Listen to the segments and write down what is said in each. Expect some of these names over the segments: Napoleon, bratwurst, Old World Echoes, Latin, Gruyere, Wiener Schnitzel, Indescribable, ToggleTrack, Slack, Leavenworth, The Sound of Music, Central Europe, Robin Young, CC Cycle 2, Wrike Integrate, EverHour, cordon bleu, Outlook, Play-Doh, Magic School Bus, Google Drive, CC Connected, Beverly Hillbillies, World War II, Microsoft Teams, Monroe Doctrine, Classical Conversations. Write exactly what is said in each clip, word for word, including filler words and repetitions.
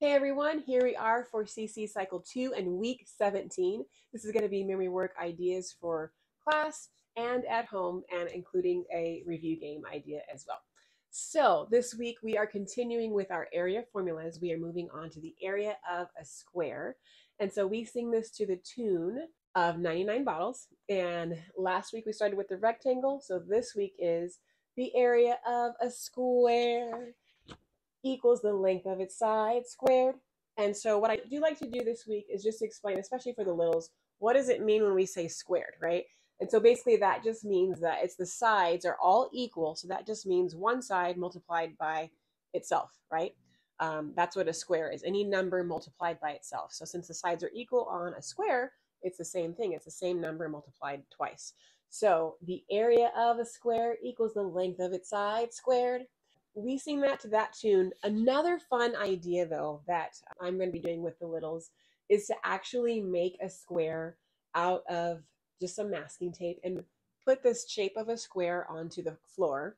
Hey everyone, here we are for C C Cycle two and Week seventeen. This is going to be memory work ideas for class and at home, and including a review game idea as well. So this week we are continuing with our area formulas. We are moving on to the area of a square. And so we sing this to the tune of ninety-nine bottles. And last week we started with the rectangle. So this week is the area of a square equals the length of its side squared. And so what I do like to do this week is just explain, especially for the littles, what does it mean when we say squared, right? And so basically that just means that it's the sides are all equal. So that just means one side multiplied by itself, right? Um, that's what a square is, any number multiplied by itself. So since the sides are equal on a square, it's the same thing. It's the same number multiplied twice. So the area of a square equals the length of its side squared. We sing that to that tune. Another fun idea, though, that I'm going to be doing with the littles is to actually make a square out of just some masking tape and put this shape of a square onto the floor,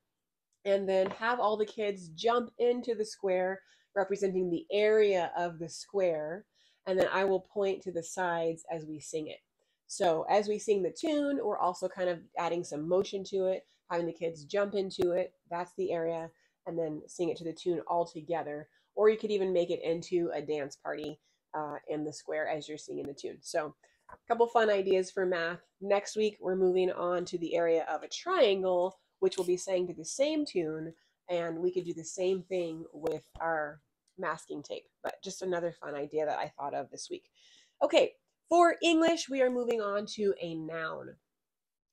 and then have all the kids jump into the square representing the area of the square, and then I will point to the sides as we sing it. So as we sing the tune, we're also kind of adding some motion to it, having the kids jump into it. That's the area. And then sing it to the tune all together. Or you could even make it into a dance party uh, in the square as you're singing the tune. So a couple fun ideas for math. Next week, we're moving on to the area of a triangle, which we'll be saying to the same tune. And we could do the same thing with our masking tape. But just another fun idea that I thought of this week. Okay, for English, we are moving on to a noun.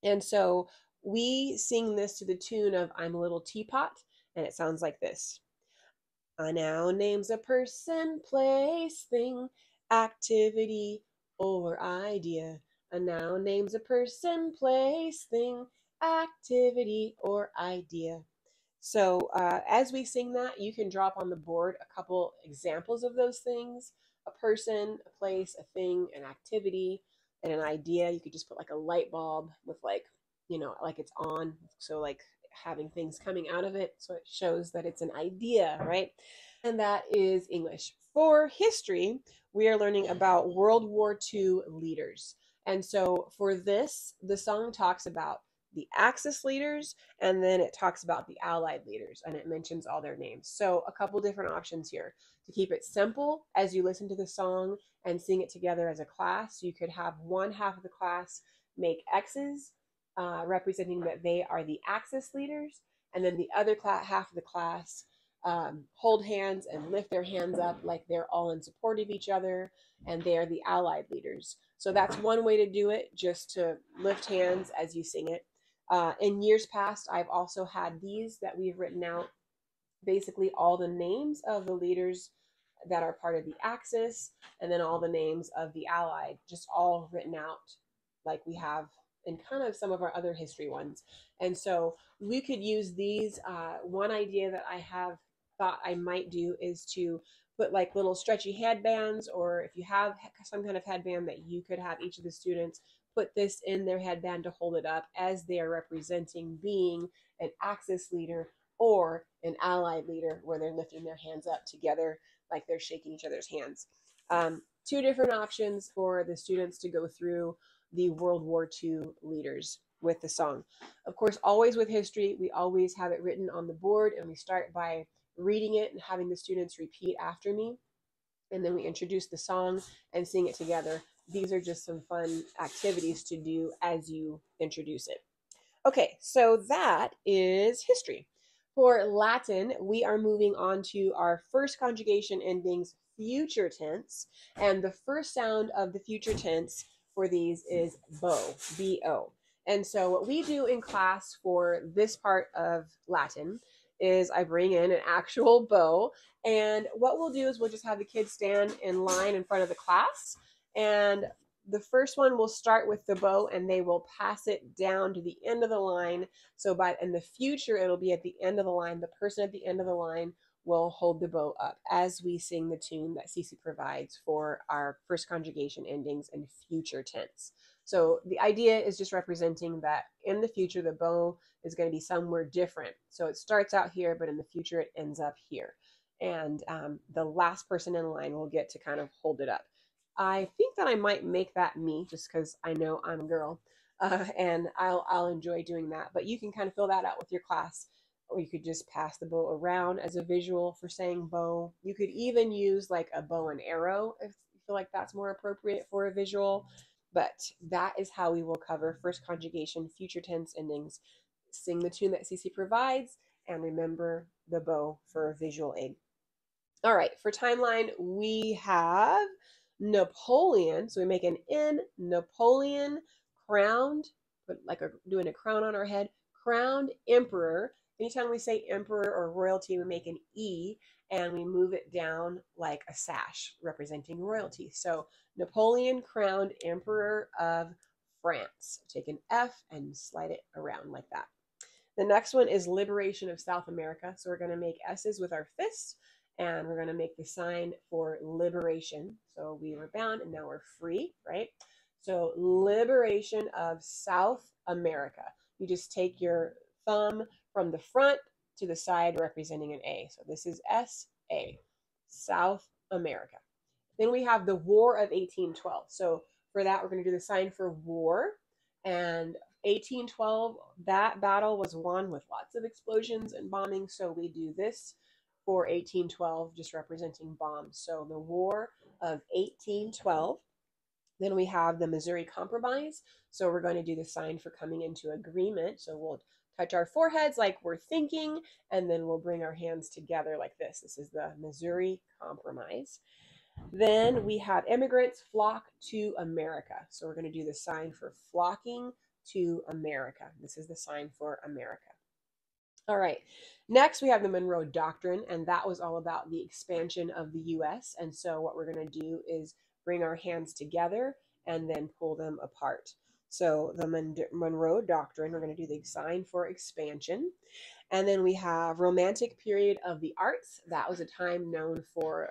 And so we sing this to the tune of I'm a Little Teapot. And it sounds like this. A noun names a person, place, thing, activity, or idea. A noun names a person, place, thing, activity, or idea. So uh, as we sing that, you can drop on the board a couple examples of those things. A person, a place, a thing, an activity, and an idea. You could just put like a light bulb with like, you know, like it's on. So like having things coming out of it, so it shows that it's an idea, right? And that is English. For history, we are learning about World War Two leaders. And so for this, the song talks about the Axis leaders, and then it talks about the Allied leaders, and it mentions all their names. So a couple different options here. To keep it simple, as you listen to the song and sing it together as a class, you could have one half of the class make X's, Uh, representing that they are the Axis leaders, and then the other half of the class um, hold hands and lift their hands up like they're all in support of each other, and they are the Allied leaders. So that's one way to do it, just to lift hands as you sing it. Uh, in years past, I've also had these that we've written out, basically all the names of the leaders that are part of the Axis, and then all the names of the Allied, just all written out like we have and kind of some of our other history ones. And so we could use these. Uh, one idea that I have thought I might do is to put like little stretchy headbands, or if you have some kind of headband that you could have each of the students put this in their headband to hold it up as they are representing being an Axis leader or an Allied leader, where they're lifting their hands up together like they're shaking each other's hands. Um, two different options for the students to go through the World War Two leaders with the song. Of course, always with history, we always have it written on the board, and we start by reading it and having the students repeat after me. And then we introduce the song and sing it together. These are just some fun activities to do as you introduce it. Okay, so that is history. For Latin, we are moving on to our first conjugation endings, future tense, and the first sound of the future tense for these is bo, B O. And so what we do in class for this part of Latin is I bring in an actual bow, and what we'll do is we'll just have the kids stand in line in front of the class, and the first one will start with the bow, and they will pass it down to the end of the line. So by in the future, it'll be at the end of the line. The person at the end of the line will hold the bow up as we sing the tune that C C provides for our first conjugation endings and future tense. So the idea is just representing that in the future, the bow is going to be somewhere different. So it starts out here, but in the future, it ends up here. and um, the last person in line will get to kind of hold it up. I think that I might make that me, just because I know I'm a girl, uh, and I'll, I'll enjoy doing that. But you can kind of fill that out with your class, or you could just pass the bow around as a visual for saying bow. You could even use like a bow and arrow if you feel like that's more appropriate for a visual. But that is how we will cover first conjugation, future tense endings. Sing the tune that C C provides, and remember the bow for a visual aid. All right, for timeline, we have Napoleon. So we make an N, Napoleon, crowned, put like a, doing a crown on our head, crowned emperor. Anytime we say emperor or royalty, we make an E and we move it down like a sash representing royalty. So Napoleon crowned emperor of France. Take an F and slide it around like that. The next one is liberation of South America. So we're going to make S's with our fists, and we're going to make the sign for liberation. So we were bound and now we're free, right? So liberation of South America. You just take your thumb from the front to the side representing an A. So this is S, A, South America. Then we have the War of eighteen twelve. So for that, we're going to do the sign for war. And eighteen twelve, that battle was won with lots of explosions and bombing. So we do this for eighteen twelve, just representing bombs. So the War of eighteen twelve. Then we have the Missouri Compromise. So we're going to do the sign for coming into agreement. So we'll touch our foreheads like we're thinking, and then we'll bring our hands together like this. This is the Missouri Compromise. Then we have immigrants flock to America. So we're going to do the sign for flocking to America. This is the sign for America. All right. Next, we have the Monroe Doctrine, and that was all about the expansion of the U S. And so what we're going to do is bring our hands together and then pull them apart. So the Mon- Monroe Doctrine, we're going to do the sign for expansion. And then we have Romantic Period of the Arts. That was a time known for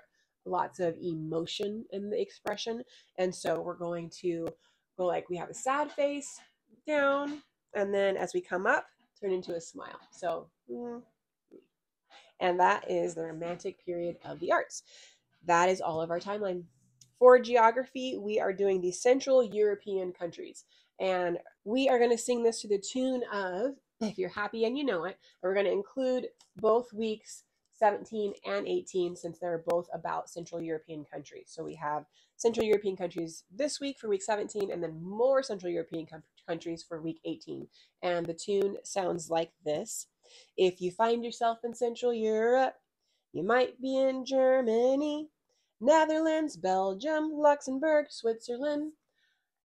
lots of emotion in the expression. And so we're going to go like we have a sad face down, and then as we come up, turn into a smile. So, and that is the Romantic Period of the Arts. That is all of our timeline. For geography, we are doing the Central European countries, and we are going to sing this to the tune of, if you're happy and you know it, we're going to include both weeks seventeen and eighteen, since they're both about Central European countries. So we have Central European countries this week for week seventeen, and then more Central European countries for week eighteen. And the tune sounds like this. If you find yourself in Central Europe, you might be in Germany, Netherlands, Belgium, Luxembourg, Switzerland.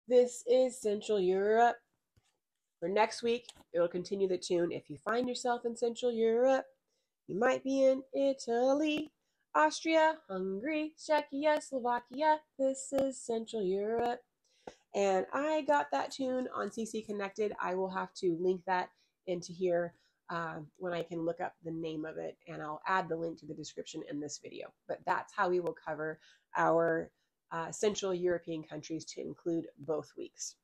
This is Central Europe. For next week, it'll continue the tune. If you find yourself in Central Europe, you might be in Italy, Austria, Hungary, Czechia, Slovakia. This is Central Europe. And I got that tune on C C Connected. I will have to link that into here uh, when I can look up the name of it, and I'll add the link to the description in this video. But that's how we will cover our uh, Central European countries to include both weeks.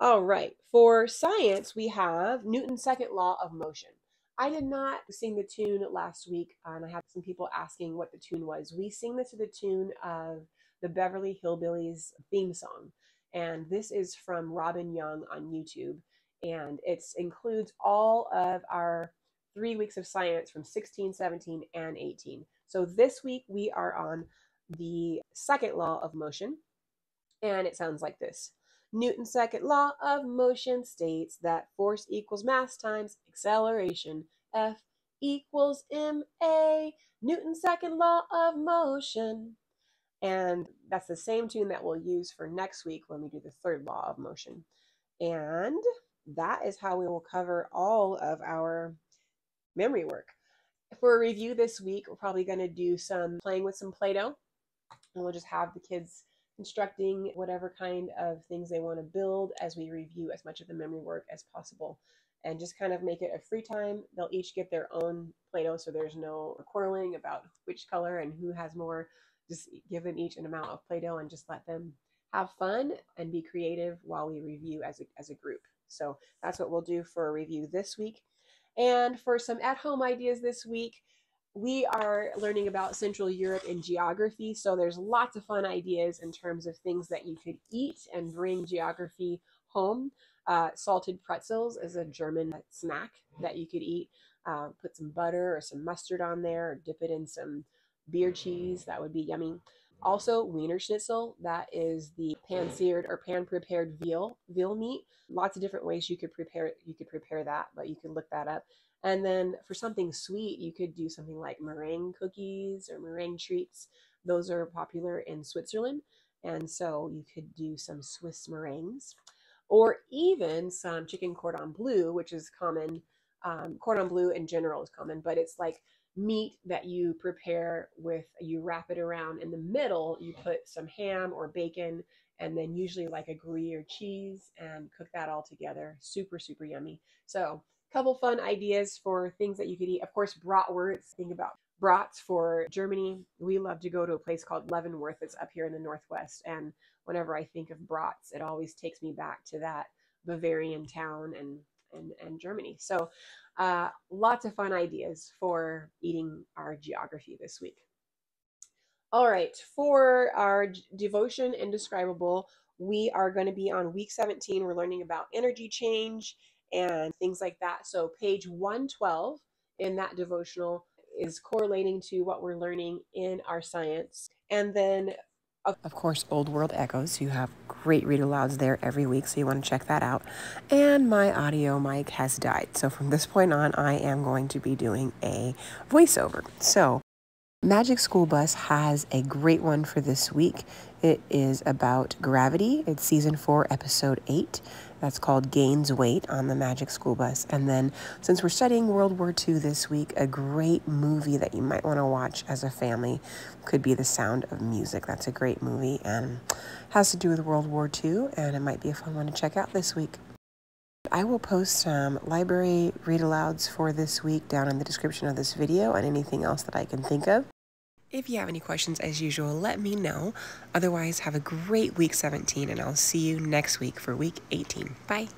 All right, for science, we have Newton's second law of motion. I did not sing the tune last week, and I had some people asking what the tune was. We sing this to the tune of the Beverly Hillbillies theme song, and this is from Robin Young on YouTube, and it includes all of our three weeks of science from sixteen, seventeen, and eighteen. So this week we are on the second law of motion, and it sounds like this. Newton's second law of motion states that force equals mass times acceleration. F equals ma. Newton's second law of motion. And that's the same tune that we'll use for next week when we do the third law of motion. And that is how we will cover all of our memory work. For a review this week, we're probably going to do some playing with some Play-Doh, and we'll just have the kids constructing whatever kind of things they want to build as we review as much of the memory work as possible, and just kind of make it a free time. They'll each get their own Play-Doh, so there's no quarreling about which color and who has more. Just give them each an amount of Play-Doh and just let them have fun and be creative while we review as a, as a group. So that's what we'll do for a review this week. And for some at-home ideas this week, we are learning about Central Europe and geography, so there's lots of fun ideas in terms of things that you could eat and bring geography home. Uh, salted pretzels is a German snack that you could eat. Uh, put some butter or some mustard on there, or dip it in some beer cheese. That would be yummy. Also, Wiener Schnitzel, that is the pan-seared or pan-prepared veal veal meat. Lots of different ways you could prepare you could prepare that, but you can look that up. And then for something sweet, you could do something like meringue cookies or meringue treats. Those are popular in Switzerland, and so you could do some Swiss meringues, or even some chicken cordon bleu, which is common. Um, cordon bleu in general is common, but it's like meat that you prepare with, you wrap it around in the middle, you put some ham or bacon, and then usually like a Gruyere cheese, and cook that all together. Super, super yummy. So a couple fun ideas for things that you could eat. Of course, bratwurst. Think about brats for Germany. We love to go to a place called Leavenworth. It's up here in the Northwest. And whenever I think of brats, it always takes me back to that Bavarian town and And, and Germany. So uh, lots of fun ideas for eating our geography this week. All right, for our devotion Indescribable, we are going to be on week seventeen. We're learning about energy change and things like that. So page one twelve in that devotional is correlating to what we're learning in our science. And then of course, Old World Echoes. You have great read alouds there every week, so you want to check that out. And my audio mic has died, so from this point on, I am going to be doing a voiceover. So, Magic School Bus has a great one for this week. It is about gravity. It's season four, episode eight. That's called Gains Weight on the Magic School Bus. And then since we're studying World War Two this week, a great movie that you might want to watch as a family could be The Sound of Music. That's a great movie and has to do with World War Two, and it might be a fun one to check out this week. I will post some library read-alouds for this week down in the description of this video and anything else that I can think of. If you have any questions, as usual, let me know. Otherwise, have a great week seventeen, and I'll see you next week for week eighteen. Bye.